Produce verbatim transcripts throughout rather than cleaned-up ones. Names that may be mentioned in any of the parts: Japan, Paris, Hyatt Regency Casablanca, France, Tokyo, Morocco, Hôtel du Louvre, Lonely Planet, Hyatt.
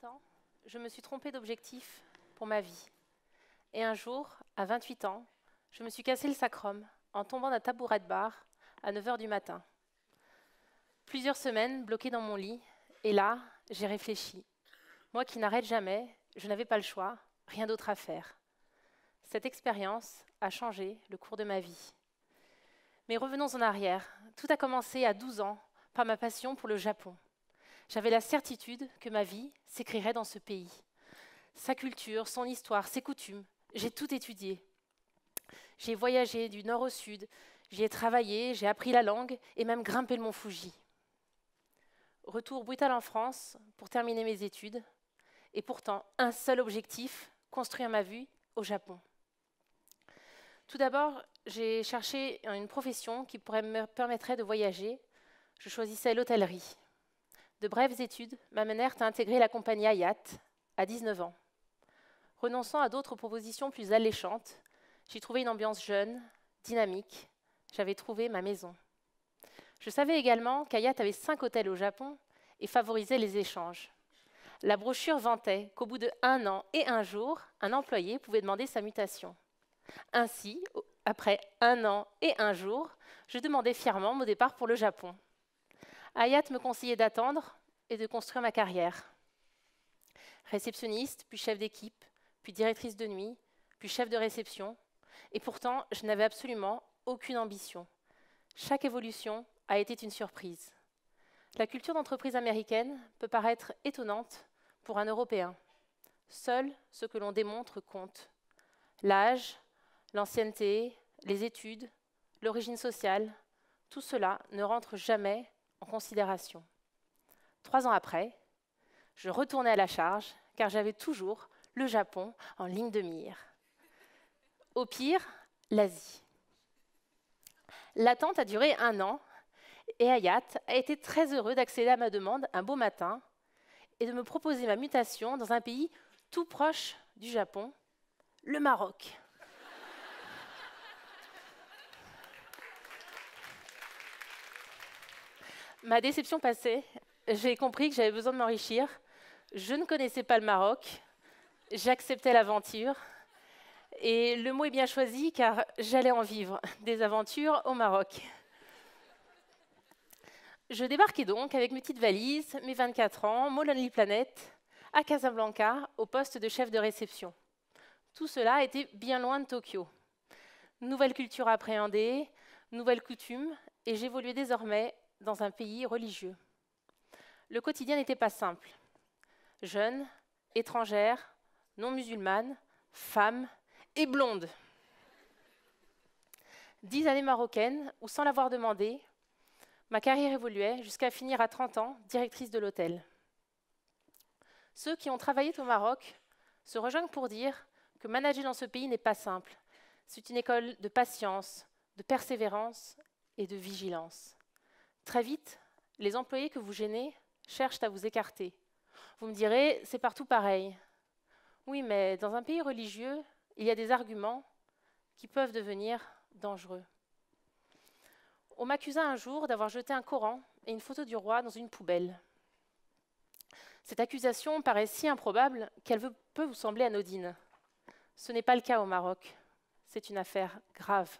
temps, je me suis trompée d'objectif pour ma vie. Et un jour, à vingt-huit ans, je me suis cassé le sacrum en tombant d'un tabouret de bar à neuf heures du matin. Plusieurs semaines bloquée dans mon lit, et là, j'ai réfléchi. Moi qui n'arrête jamais, je n'avais pas le choix, rien d'autre à faire. Cette expérience a changé le cours de ma vie. Mais revenons en arrière. Tout a commencé à douze ans par ma passion pour le Japon. J'avais la certitude que ma vie s'écrirait dans ce pays. Sa culture, son histoire, ses coutumes, j'ai tout étudié. J'ai voyagé du nord au sud, j'y ai travaillé, j'ai appris la langue et même grimpé le mont Fuji. Retour brutal en France pour terminer mes études. Et pourtant, un seul objectif, construire ma vie au Japon. Tout d'abord, j'ai cherché une profession qui pourrait me permettrait de voyager. Je choisissais l'hôtellerie. De brèves études m'amenèrent à intégrer la compagnie Hyatt à dix-neuf ans. Renonçant à d'autres propositions plus alléchantes, j'y trouvais une ambiance jeune, dynamique. J'avais trouvé ma maison. Je savais également qu'Hyatt avait cinq hôtels au Japon et favorisait les échanges. La brochure vantait qu'au bout de un an et un jour, un employé pouvait demander sa mutation. Ainsi, après un an et un jour, je demandais fièrement mon départ pour le Japon. Hyatt me conseillait d'attendre et de construire ma carrière. Réceptionniste, puis chef d'équipe, puis directrice de nuit, puis chef de réception. Et pourtant, je n'avais absolument aucune ambition. Chaque évolution a été une surprise. La culture d'entreprise américaine peut paraître étonnante pour un Européen. Seul ce que l'on démontre compte. L'âge, l'ancienneté, les études, l'origine sociale, tout cela ne rentre jamais en considération. Trois ans après, je retournais à la charge, car j'avais toujours le Japon en ligne de mire. Au pire, l'Asie. L'attente a duré un an, et Hyatt a été très heureux d'accéder à ma demande un beau matin et de me proposer ma mutation dans un pays tout proche du Japon, le Maroc. Ma déception passée, j'ai compris que j'avais besoin de m'enrichir. Je ne connaissais pas le Maroc, j'acceptais l'aventure. Et le mot est bien choisi car j'allais en vivre, des aventures au Maroc. Je débarquais donc avec mes petites valises, mes vingt-quatre ans, mon Lonely Planet, à Casablanca, au poste de chef de réception. Tout cela était bien loin de Tokyo. Nouvelle culture à appréhender, nouvelles coutumes, et j'évoluais désormais dans un pays religieux. Le quotidien n'était pas simple. Jeune, étrangère, non musulmane, femme et blonde. Dix années marocaines où, sans l'avoir demandé, ma carrière évoluait jusqu'à finir à trente ans directrice de l'hôtel. Ceux qui ont travaillé au Maroc se rejoignent pour dire que manager dans ce pays n'est pas simple. C'est une école de patience, de persévérance et de vigilance. Très vite, les employés que vous gênez cherchent à vous écarter. Vous me direz, c'est partout pareil. Oui, mais dans un pays religieux, il y a des arguments qui peuvent devenir dangereux. On m'accusa un jour d'avoir jeté un Coran et une photo du roi dans une poubelle. Cette accusation paraît si improbable qu'elle peut vous sembler anodine. Ce n'est pas le cas au Maroc. C'est une affaire grave.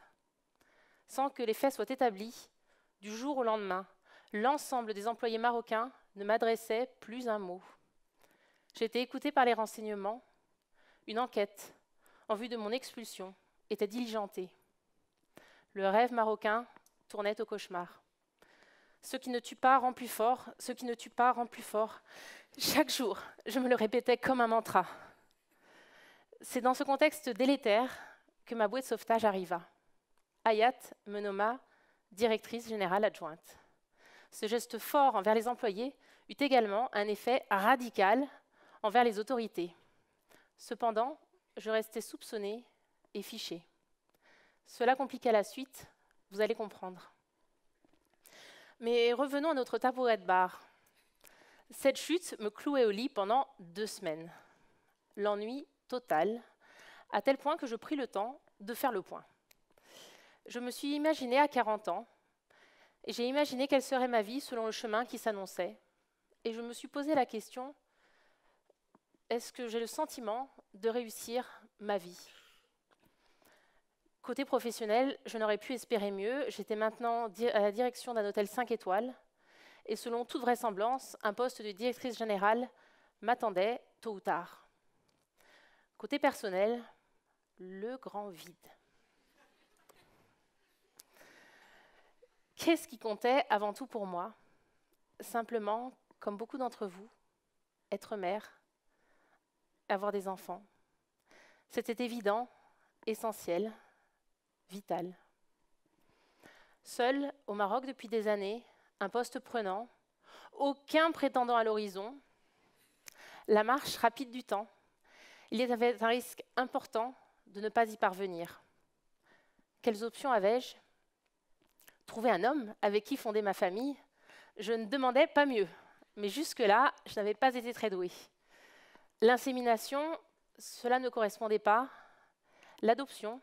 Sans que les faits soient établis, du jour au lendemain, l'ensemble des employés marocains ne m'adressaient plus un mot. J'ai été écoutée par les renseignements. Une enquête en vue de mon expulsion était diligentée. Le rêve marocain tournait au cauchemar. Ce qui ne tue pas rend plus fort, ce qui ne tue pas rend plus fort. Chaque jour, je me le répétais comme un mantra. C'est dans ce contexte délétère que ma bouée de sauvetage arriva. Hyatt me nomma directrice générale adjointe. Ce geste fort envers les employés eut également un effet radical envers les autorités. Cependant, je restais soupçonnée et fichée. Cela compliqua la suite, vous allez comprendre. Mais revenons à notre tabouret de bar. Cette chute me clouait au lit pendant deux semaines. L'ennui total, à tel point que je pris le temps de faire le point. Je me suis imaginée à quarante ans, et j'ai imaginé quelle serait ma vie selon le chemin qui s'annonçait. Et je me suis posé la question, est-ce que j'ai le sentiment de réussir ma vie ? Côté professionnel, je n'aurais pu espérer mieux. J'étais maintenant à la direction d'un hôtel cinq étoiles et selon toute vraisemblance, un poste de directrice générale m'attendait tôt ou tard. Côté personnel, le grand vide. Qu'est-ce qui comptait avant tout pour moi? Simplement, comme beaucoup d'entre vous, être mère, avoir des enfants. C'était évident, essentiel, vital. Seul, au Maroc depuis des années, un poste prenant, aucun prétendant à l'horizon, la marche rapide du temps, il y avait un risque important de ne pas y parvenir. Quelles options avais-je? Trouver un homme avec qui fonder ma famille, je ne demandais pas mieux, mais jusque-là, je n'avais pas été très douée. L'insémination, cela ne correspondait pas. L'adoption,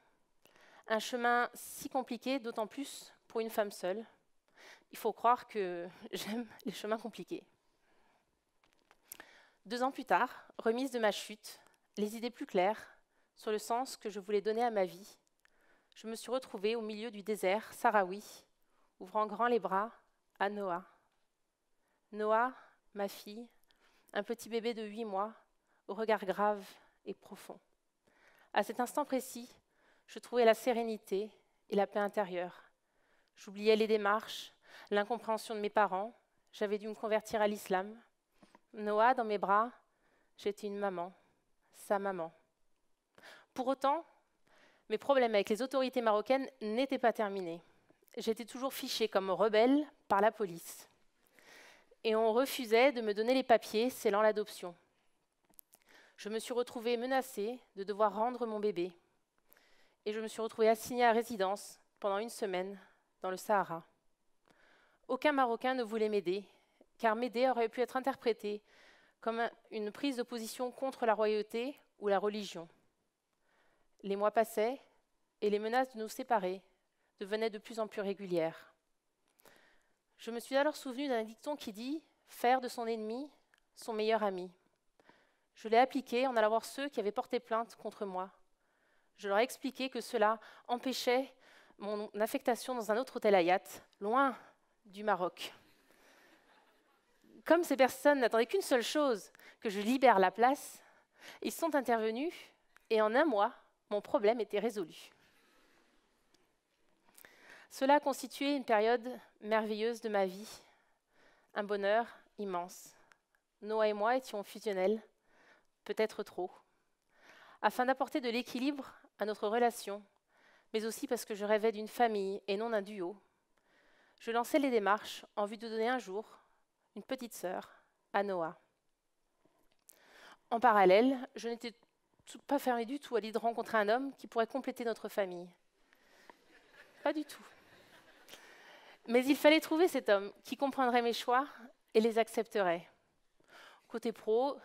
un chemin si compliqué, d'autant plus pour une femme seule. Il faut croire que j'aime les chemins compliqués. Deux ans plus tard, remise de ma chute, les idées plus claires sur le sens que je voulais donner à ma vie, je me suis retrouvée au milieu du désert sahraoui, ouvrant grand les bras à Noah. Noah, ma fille, un petit bébé de huit mois, au regard grave et profond. À cet instant précis, je trouvais la sérénité et la paix intérieure. J'oubliais les démarches, l'incompréhension de mes parents. J'avais dû me convertir à l'islam. Noah, dans mes bras, j'étais une maman, sa maman. Pour autant, mes problèmes avec les autorités marocaines n'étaient pas terminés. J'étais toujours fichée comme rebelle par la police. Et on refusait de me donner les papiers scellant l'adoption. Je me suis retrouvée menacée de devoir rendre mon bébé. Et je me suis retrouvée assignée à résidence pendant une semaine dans le Sahara. Aucun Marocain ne voulait m'aider, car m'aider aurait pu être interprété comme une prise de position contre la royauté ou la religion. Les mois passaient et les menaces de nous séparer devenaient de plus en plus régulières. Je me suis alors souvenue d'un dicton qui dit « faire de son ennemi son meilleur ami ». Je l'ai appliqué en allant voir ceux qui avaient porté plainte contre moi. Je leur ai expliqué que cela empêchait mon affectation dans un autre hôtel Hyatt, loin du Maroc. Comme ces personnes n'attendaient qu'une seule chose, que je libère la place, ils sont intervenus et en un mois, mon problème était résolu. Cela a constitué une période merveilleuse de ma vie, un bonheur immense. Noah et moi étions fusionnels, peut-être trop, afin d'apporter de l'équilibre à notre relation, mais aussi parce que je rêvais d'une famille et non d'un duo. Je lançais les démarches en vue de donner un jour une petite sœur à Noah. En parallèle, je n'étais pas fermée du tout à l'idée de rencontrer un homme qui pourrait compléter notre famille. Pas du tout. Mais il fallait trouver cet homme qui comprendrait mes choix et les accepterait. Côté pro,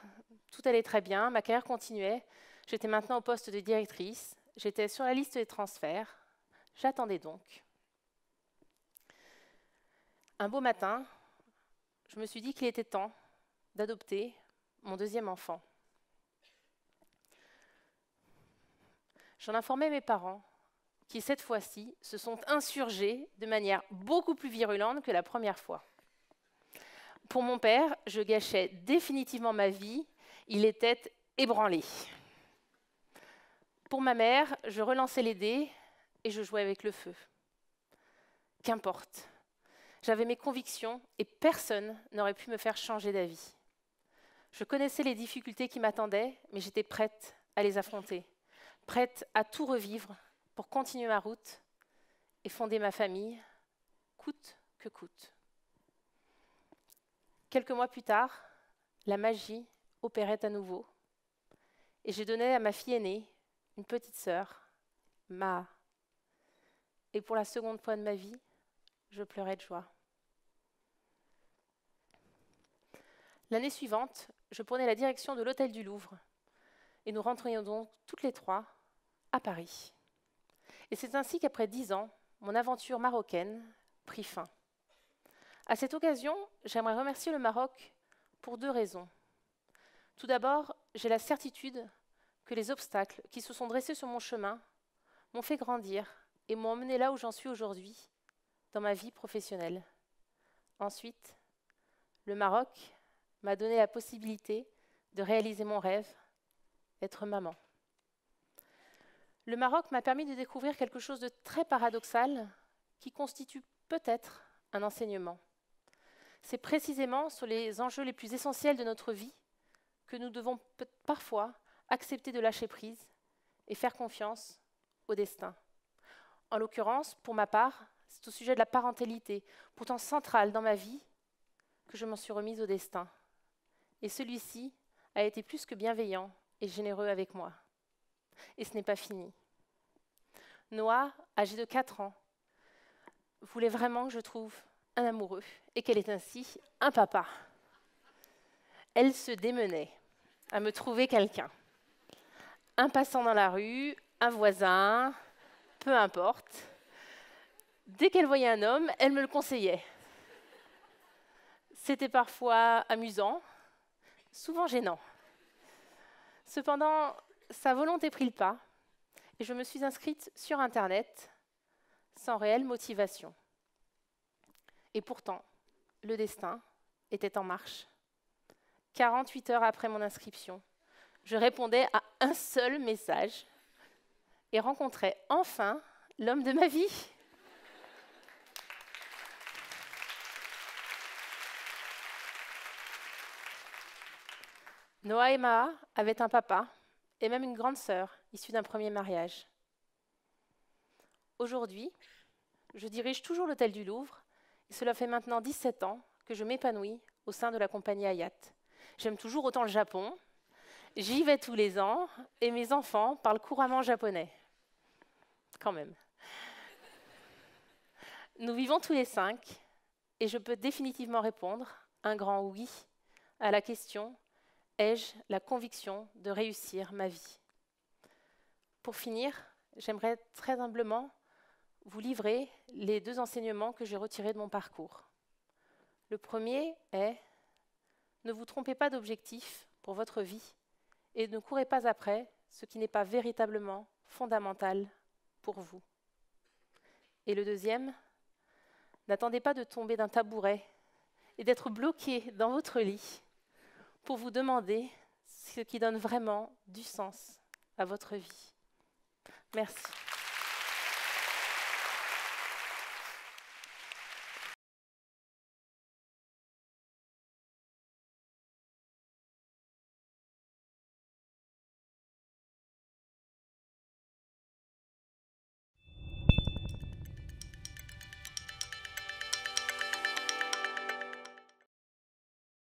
tout allait très bien, ma carrière continuait. J'étais maintenant au poste de directrice, j'étais sur la liste des transferts. J'attendais donc. Un beau matin, je me suis dit qu'il était temps d'adopter mon deuxième enfant. J'en informais mes parents, qui cette fois-ci se sont insurgés de manière beaucoup plus virulente que la première fois. Pour mon père, je gâchais définitivement ma vie, il était ébranlé. Pour ma mère, je relançais les dés et je jouais avec le feu. Qu'importe, j'avais mes convictions et personne n'aurait pu me faire changer d'avis. Je connaissais les difficultés qui m'attendaient, mais j'étais prête à les affronter, prête à tout revivre pour continuer ma route et fonder ma famille, coûte que coûte. Quelques mois plus tard, la magie opérait à nouveau et j'ai donné à ma fille aînée une petite sœur, Ma. Et pour la seconde fois de ma vie, je pleurais de joie. L'année suivante, je prenais la direction de l'Hôtel du Louvre et nous rentrions donc toutes les trois à Paris. Et c'est ainsi qu'après dix ans, mon aventure marocaine prit fin. À cette occasion, j'aimerais remercier le Maroc pour deux raisons. Tout d'abord, j'ai la certitude que les obstacles qui se sont dressés sur mon chemin m'ont fait grandir et m'ont emmené là où j'en suis aujourd'hui, dans ma vie professionnelle. Ensuite, le Maroc m'a donné la possibilité de réaliser mon rêve, être maman. Le Maroc m'a permis de découvrir quelque chose de très paradoxal qui constitue peut-être un enseignement. C'est précisément sur les enjeux les plus essentiels de notre vie que nous devons parfois accepter de lâcher prise et faire confiance au destin. En l'occurrence, pour ma part, c'est au sujet de la parentalité, pourtant centrale dans ma vie, que je m'en suis remise au destin. Et celui-ci a été plus que bienveillant et généreux avec moi. Et ce n'est pas fini. Noah, âgée de quatre ans, voulait vraiment que je trouve un amoureux et qu'elle est ainsi un papa. Elle se démenait à me trouver quelqu'un. Un passant dans la rue, un voisin, peu importe. Dès qu'elle voyait un homme, elle me le conseillait. C'était parfois amusant, souvent gênant. Cependant, sa volonté prit le pas et je me suis inscrite sur Internet sans réelle motivation. Et pourtant, le destin était en marche. quarante-huit heures après mon inscription, je répondais à un seul message et rencontrais enfin l'homme de ma vie. Noah et Maha avaient un papa et même une grande sœur issue d'un premier mariage. Aujourd'hui, je dirige toujours l'Hôtel du Louvre et cela fait maintenant dix-sept ans que je m'épanouis au sein de la compagnie Hyatt. J'aime toujours autant le Japon, j'y vais tous les ans et mes enfants parlent couramment japonais. Quand même. Nous vivons tous les cinq et je peux définitivement répondre un grand oui à la question « Ai-je la conviction de réussir ma vie ?» Pour finir, j'aimerais très humblement vous livrer les deux enseignements que j'ai retirés de mon parcours. Le premier est « Ne vous trompez pas d'objectif pour votre vie et ne courez pas après ce qui n'est pas véritablement fondamental pour vous. » Et le deuxième, « N'attendez pas de tomber d'un tabouret et d'être bloqué dans votre lit pour vous demander ce qui donne vraiment du sens à votre vie. Merci.